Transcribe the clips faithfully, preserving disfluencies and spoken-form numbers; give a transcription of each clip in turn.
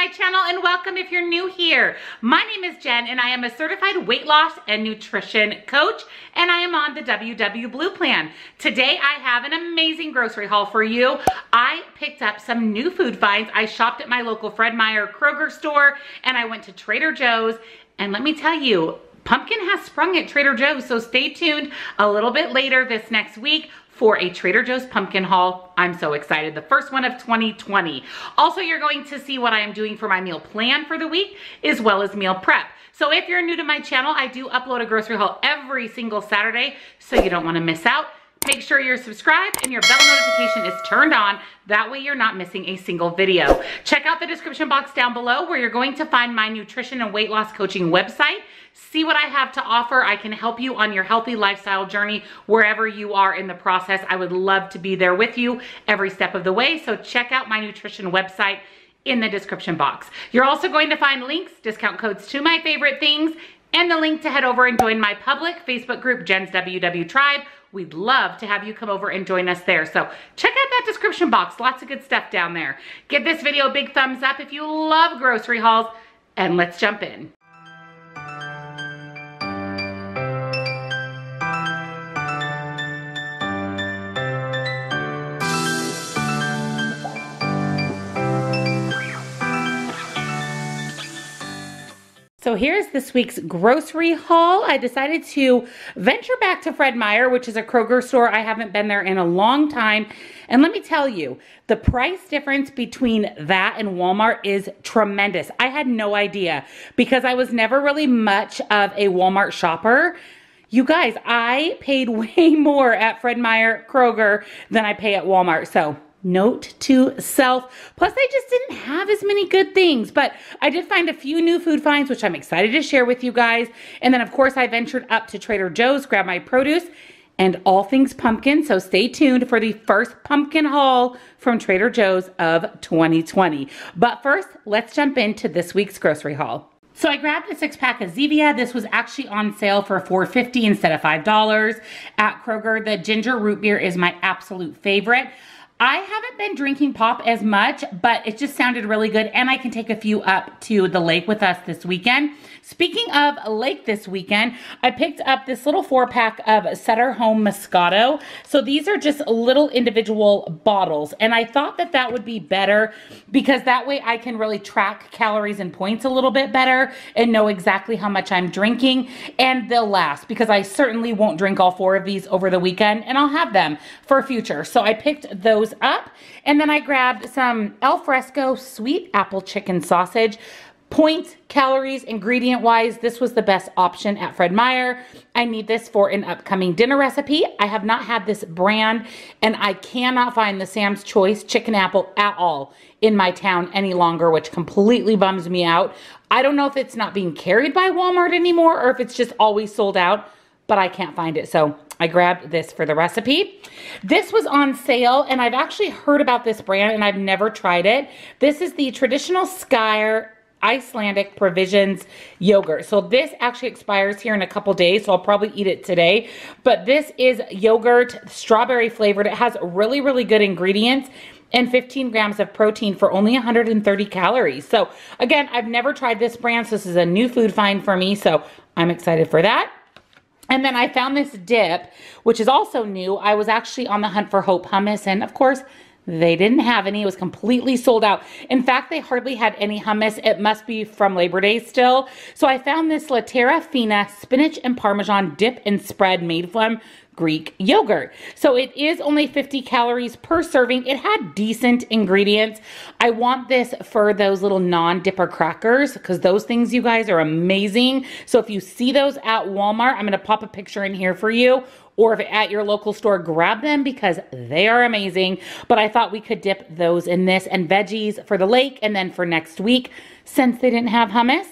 my channel and welcome if you're new here. My name is Jen and I am a certified weight loss and nutrition coach and I am on the W W Blue Plan. Today I have an amazing grocery haul for you. I picked up some new food finds. I shopped at my local Fred Meyer Kroger store and I went to Trader Joe's, and let me tell you, pumpkin has sprung at Trader Joe's, so stay tuned a little bit later this next week for a Trader Joe's pumpkin haul. I'm so excited. The first one of twenty twenty. Also, you're going to see what I am doing for my meal plan for the week, as well as meal prep. So if you're new to my channel, I do upload a grocery haul every single Saturday, so you don't want to miss out. Make sure you're subscribed and your bell notification is turned on. That way you're not missing a single video. Check out the description box down below where you're going to find my nutrition and weight loss coaching website. See what I have to offer. I can help you on your healthy lifestyle journey wherever you are in the process. I would love to be there with you every step of the way. So check out my nutrition website in the description box. You're also going to find links, discount codes to my favorite things, and the link to head over and join my public Facebook group, Jen's W W Tribe. We'd love to have you come over and join us there. So check out that description box. Lots of good stuff down there. Give this video a big thumbs up if you love grocery hauls, and let's jump in. So here's this week's grocery haul. I decided to venture back to Fred Meyer, which is a Kroger store. I haven't been there in a long time. And let me tell you, the price difference between that and Walmart is tremendous. I had no idea because I was never really much of a Walmart shopper. You guys, I paid way more at Fred Meyer Kroger than I pay at Walmart. So note to self. Plus, I just didn't have as many good things, but I did find a few new food finds, which I'm excited to share with you guys. And then, of course, I ventured up to Trader Joe's, grabbed my produce and all things pumpkin. So stay tuned for the first pumpkin haul from Trader Joe's of twenty twenty. But first, let's jump into this week's grocery haul. So I grabbed a six pack of Zevia. This was actually on sale for four fifty instead of five dollars at Kroger. The ginger root beer is my absolute favorite. I haven't been drinking pop as much, but it just sounded really good, and I can take a few up to the lake with us this weekend. Speaking of lake this weekend, I picked up this little four pack of Sutter Home Moscato. So these are just little individual bottles, and I thought that that would be better because that way I can really track calories and points a little bit better and know exactly how much I'm drinking, and they'll last because I certainly won't drink all four of these over the weekend, and I'll have them for future. So I picked those up. And then I grabbed some Al Fresco sweet apple chicken sausage. Points, calories, ingredient wise, this was the best option at Fred Meyer. I need this for an upcoming dinner recipe. I have not had this brand, and I cannot find the Sam's Choice chicken apple at all in my town any longer, which completely bums me out. I don't know if it's not being carried by Walmart anymore or if it's just always sold out, but I can't find it. So I grabbed this for the recipe. This was on sale, and I've actually heard about this brand and I've never tried it. This is the traditional Skyr Icelandic Provisions yogurt. So this actually expires here in a couple days, so I'll probably eat it today. But this is yogurt, strawberry flavored. It has really, really good ingredients and fifteen grams of protein for only one hundred thirty calories. So again, I've never tried this brand, so this is a new food find for me, so I'm excited for that. And then I found this dip, which is also new. I was actually on the hunt for Hope hummus, and of course, they didn't have any. It was completely sold out. In fact, they hardly had any hummus. It must be from Labor Day still. So I found this La Terra Fina spinach and Parmesan dip and spread made from Greek yogurt. So it is only fifty calories per serving. It had decent ingredients. I want this for those little non-dipper crackers because those things, you guys, are amazing. So if you see those at Walmart, I'm going to pop a picture in here for you, or if at your local store, grab them because they are amazing. But I thought we could dip those in this and veggies for the lake and then for next week since they didn't have hummus.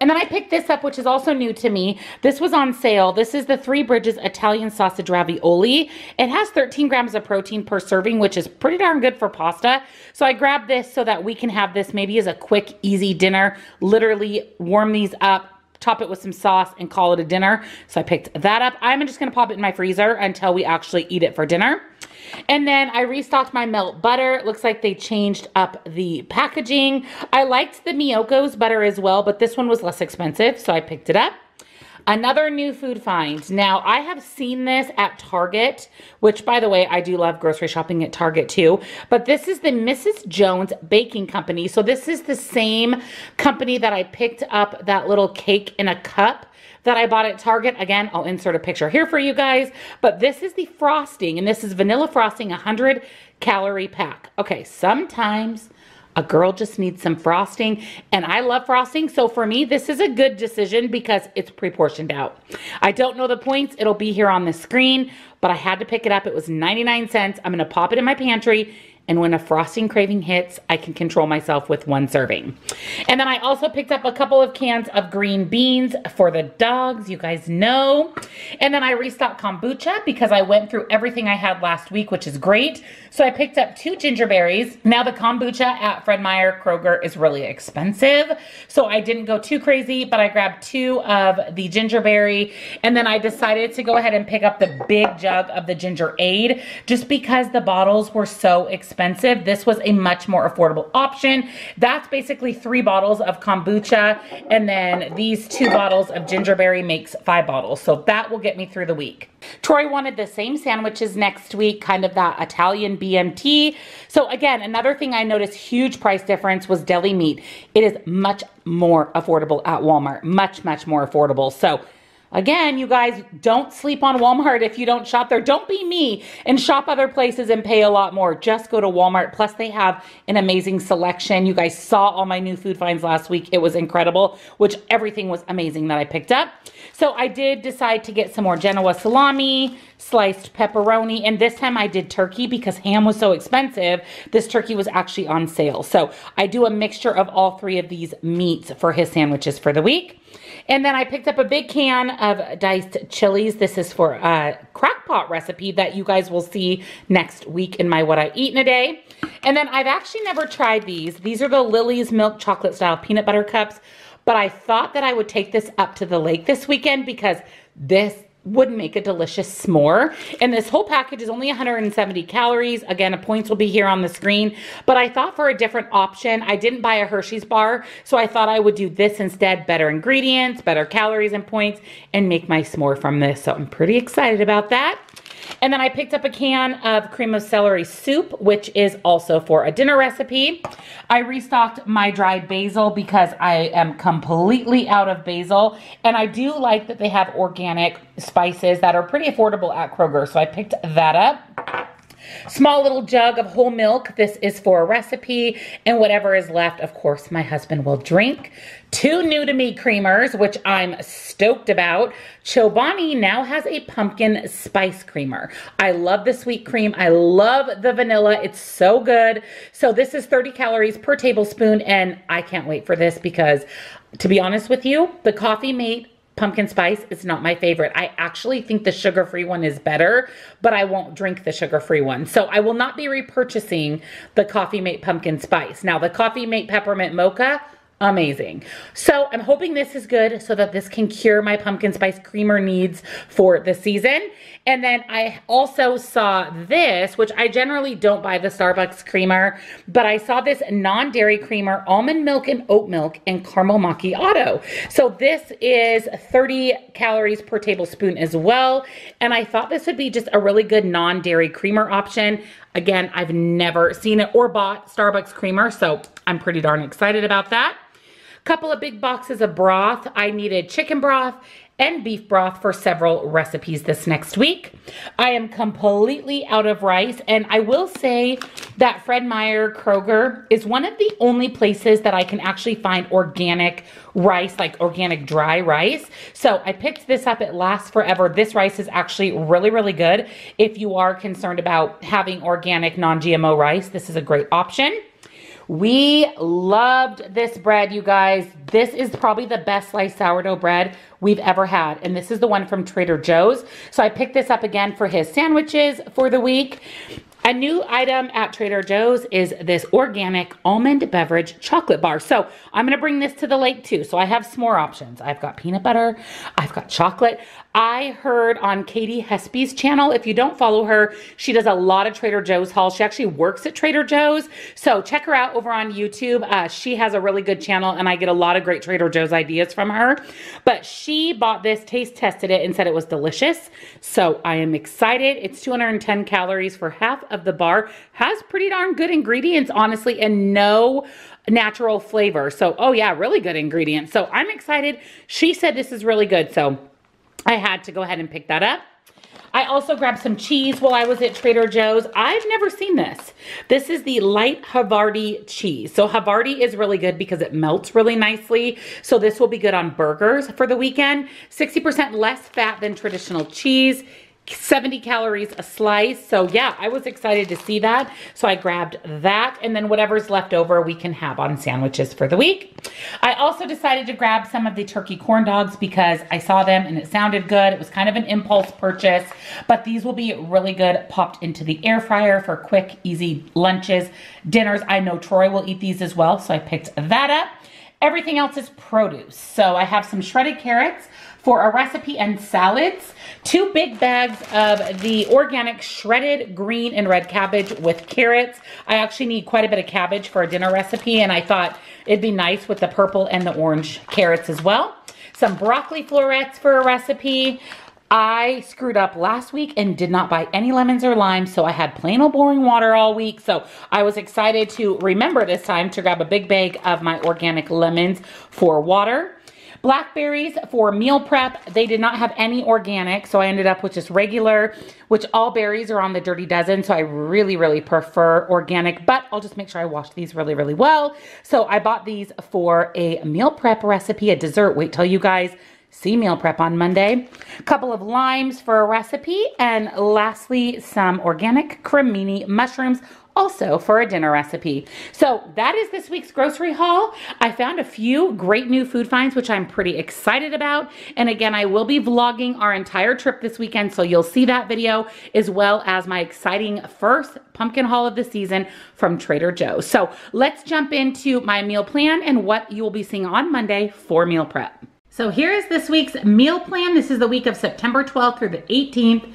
And then I picked this up, which is also new to me. This was on sale. This is the Three Bridges Italian Sausage Ravioli. It has thirteen grams of protein per serving, which is pretty darn good for pasta. So I grabbed this so that we can have this maybe as a quick, easy dinner. Literally warm these up, top it with some sauce, and call it a dinner. So I picked that up. I'm just going to pop it in my freezer until we actually eat it for dinner. And then I restocked my melt butter. It looks like they changed up the packaging. I liked the Miyoko's butter as well, but this one was less expensive, so I picked it up. Another new food find. Now, I have seen this at Target, which, by the way, I do love grocery shopping at Target too. But this is the Missus Jones Baking Company. So this is the same company that I picked up that little cake in a cup that I bought at Target. Again, I'll insert a picture here for you guys. But this is the frosting, and this is vanilla frosting, one hundred calorie pack. Okay, sometimes a girl just needs some frosting, and I love frosting. So for me, this is a good decision because it's pre-portioned out. I don't know the points. It'll be here on the screen, but I had to pick it up. It was ninety-nine cents. I'm going to pop it in my pantry, and when a frosting craving hits, I can control myself with one serving. And then I also picked up a couple of cans of green beans for the dogs, you guys know. And then I restocked kombucha because I went through everything I had last week, which is great. So I picked up two ginger berries. Now the kombucha at Fred Meyer Kroger is really expensive, so I didn't go too crazy, but I grabbed two of the ginger berry. And then I decided to go ahead and pick up the big jug of the ginger aid just because the bottles were so expensive. Expensive. This was a much more affordable option. That's basically three bottles of kombucha, and then these two bottles of gingerberry makes five bottles. So that will get me through the week. Troy wanted the same sandwiches next week, kind of that Italian B M T. So again, another thing I noticed huge price difference was deli meat. It is much more affordable at Walmart. Much, much more affordable. So again, you guys, don't sleep on Walmart if you don't shop there. Don't be me and shop other places and pay a lot more. Just go to Walmart. Plus, they have an amazing selection. You guys saw all my new food finds last week. It was incredible, which everything was amazing that I picked up. So I did decide to get some more Genoa salami, sliced pepperoni, and this time I did turkey because ham was so expensive. This turkey was actually on sale. So I do a mixture of all three of these meats for his sandwiches for the week. And then I picked up a big can of diced chilies. This is for a crock pot recipe that you guys will see next week in my What I Eat in a Day. And then I've actually never tried these. These are the Lily's Milk Chocolate Style Peanut Butter Cups. But I thought that I would take this up to the lake this weekend because this would make a delicious s'more. And this whole package is only one hundred seventy calories. Again, the points will be here on the screen. But I thought for a different option, I didn't buy a Hershey's bar, so I thought I would do this instead. Better ingredients, better calories and points, and make my s'more from this. So I'm pretty excited about that. And then I picked up a can of cream of celery soup, which is also for a dinner recipe. I restocked my dried basil because I am completely out of basil. And I do like that they have organic spices that are pretty affordable at Kroger. So I picked that up. Small little jug of whole milk. This is for a recipe, and whatever is left, of course, my husband will drink. Two new to me creamers, which I'm stoked about. Chobani now has a pumpkin spice creamer. I love the sweet cream. I love the vanilla. It's so good. So this is thirty calories per tablespoon, and I can't wait for this because, to be honest with you, the Coffee Mate pumpkin spice is not my favorite. I actually think the sugar-free one is better, but I won't drink the sugar-free one. So I will not be repurchasing the Coffee Mate pumpkin spice. Now, the Coffee Mate peppermint mocha, amazing. So I'm hoping this is good so that this can cure my pumpkin spice creamer needs for the season. And then I also saw this, which I generally don't buy the Starbucks creamer, but I saw this non-dairy creamer, almond milk and oat milk and caramel macchiato. So this is thirty calories per tablespoon as well. And I thought this would be just a really good non-dairy creamer option. Again, I've never seen it or bought Starbucks creamer, so I'm pretty darn excited about that. Couple of big boxes of broth. I needed chicken broth and beef broth for several recipes this next week. I am completely out of rice, and I will say that Fred Meyer Kroger is one of the only places that I can actually find organic rice, like organic dry rice. So I picked this up. It lasts forever. This rice is actually really, really good. If you are concerned about having organic non-G M O rice, this is a great option. We loved this bread, you guys. This is probably the best sliced sourdough bread we've ever had. And this is the one from Trader Joe's. So I picked this up again for his sandwiches for the week. A new item at Trader Joe's is this organic almond beverage chocolate bar. So I'm going to bring this to the lake too. So I have s'more options. I've got peanut butter. I've got chocolate. I heard on Katie Hespie's channel, if you don't follow her, she does a lot of Trader Joe's hauls. She actually works at Trader Joe's. So check her out over on YouTube. Uh, she has a really good channel and I get a lot of great Trader Joe's ideas from her. But she bought this, taste tested it, and said it was delicious. So I am excited. It's two hundred ten calories for half of the bar. Has pretty darn good ingredients, honestly, and no natural flavor. So, oh yeah, really good ingredients. So I'm excited. She said this is really good. So I had to go ahead and pick that up. I also grabbed some cheese while I was at Trader Joe's. I've never seen this. This is the light Havarti cheese. So Havarti is really good because it melts really nicely. So this will be good on burgers for the weekend. sixty percent less fat than traditional cheese. seventy calories a slice. So yeah, I was excited to see that. So I grabbed that, and then whatever's left over we can have on sandwiches for the week. I also decided to grab some of the turkey corn dogs because I saw them and it sounded good. It was kind of an impulse purchase, but these will be really good popped into the air fryer for quick, easy lunches, dinners. I know Troy will eat these as well. So I picked that up. Everything else is produce. So I have some shredded carrots for a recipe and salads, two big bags of the organic shredded green and red cabbage with carrots. I actually need quite a bit of cabbage for a dinner recipe, and I thought it'd be nice with the purple and the orange carrots as well. Some broccoli florets for a recipe. I screwed up last week and did not buy any lemons or limes, so I had plain old boring water all week. So I was excited to remember this time to grab a big bag of my organic lemons for water. Blackberries for meal prep. They did not have any organic, so I ended up with just regular, which all berries are on the Dirty Dozen, so I really, really prefer organic, but I'll just make sure I wash these really, really well. So I bought these for a meal prep recipe, a dessert. Wait till you guys see meal prep on Monday. A couple of limes for a recipe, and lastly, some organic cremini mushrooms, also for a dinner recipe. So that is this week's grocery haul. I found a few great new food finds, which I'm pretty excited about. And again, I will be vlogging our entire trip this weekend, so you'll see that video as well as my exciting first pumpkin haul of the season from Trader Joe's. So let's jump into my meal plan and what you will be seeing on Monday for meal prep. So here is this week's meal plan. This is the week of September twelfth through the eighteenth.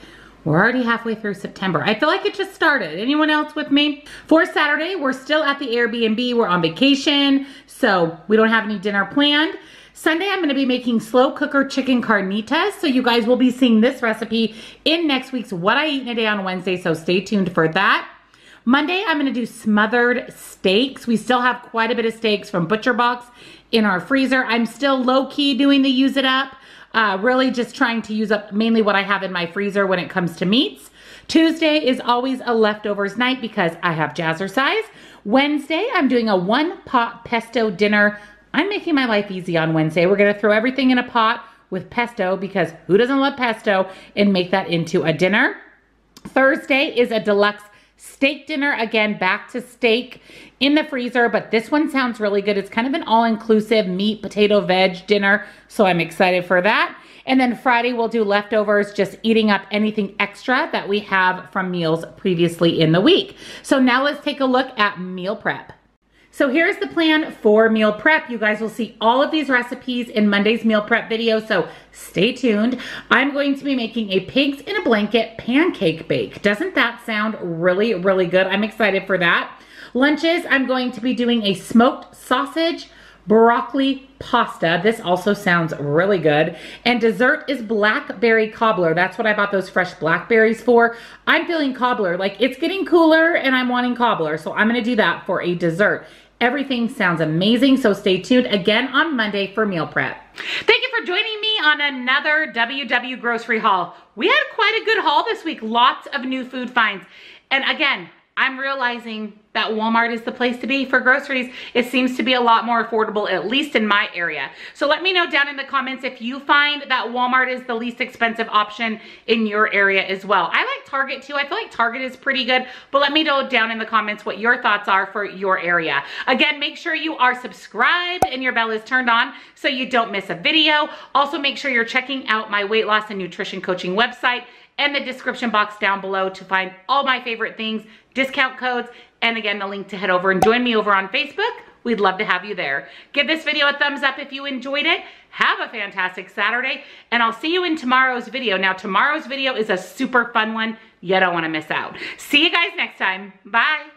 We're already halfway through September. I feel like it just started. Anyone else with me? For Saturday, we're still at the Airbnb. We're on vacation, so we don't have any dinner planned. Sunday, I'm gonna be making slow cooker chicken carnitas. So you guys will be seeing this recipe in next week's What I Eat in a Day on Wednesday, so stay tuned for that. Monday, I'm gonna do smothered steaks. We still have quite a bit of steaks from ButcherBox in our freezer. I'm still low-key doing the use it up. Uh, really just trying to use up mainly what I have in my freezer when it comes to meats. Tuesday is always a leftovers night because I have Jazzercise. Wednesday, I'm doing a one-pot pesto dinner. I'm making my life easy on Wednesday. We're gonna throw everything in a pot with pesto because who doesn't love pesto, and make that into a dinner. Thursday is a deluxe steak dinner. Again, back to steak in the freezer, but this one sounds really good. It's kind of an all-inclusive meat, potato, veg dinner, so I'm excited for that. And then Friday, we'll do leftovers, just eating up anything extra that we have from meals previously in the week. So now let's take a look at meal prep. So here's the plan for meal prep. You guys will see all of these recipes in Monday's meal prep video, so stay tuned. I'm going to be making a pigs in a blanket pancake bake. Doesn't that sound really, really good? I'm excited for that. Lunches, I'm going to be doing a smoked sausage, broccoli pasta. This also sounds really good. And dessert is blackberry cobbler. That's what I bought those fresh blackberries for. I'm feeling cobbler. Like, it's getting cooler and I'm wanting cobbler. So I'm gonna do that for a dessert. Everything sounds amazing, so stay tuned again on Monday for meal prep. Thank you for joining me on another W W grocery haul. We had quite a good haul this week. Lots of new food finds. And again, I'm realizing that Walmart is the place to be for groceries. It seems to be a lot more affordable, at least in my area. So let me know down in the comments if you find that Walmart is the least expensive option in your area as well. I like Target too. I feel like Target is pretty good, but let me know down in the comments what your thoughts are for your area. Again, make sure you are subscribed and your bell is turned on so you don't miss a video. Also, make sure you're checking out my weight loss and nutrition coaching website. and the description box down below to find all my favorite things, discount codes, and again, the link to head over and join me over on Facebook. We'd love to have you there. Give this video a thumbs up if you enjoyed it. Have a fantastic Saturday, and I'll see you in tomorrow's video. Now, tomorrow's video is a super fun one. You don't want to miss out. See you guys next time. Bye.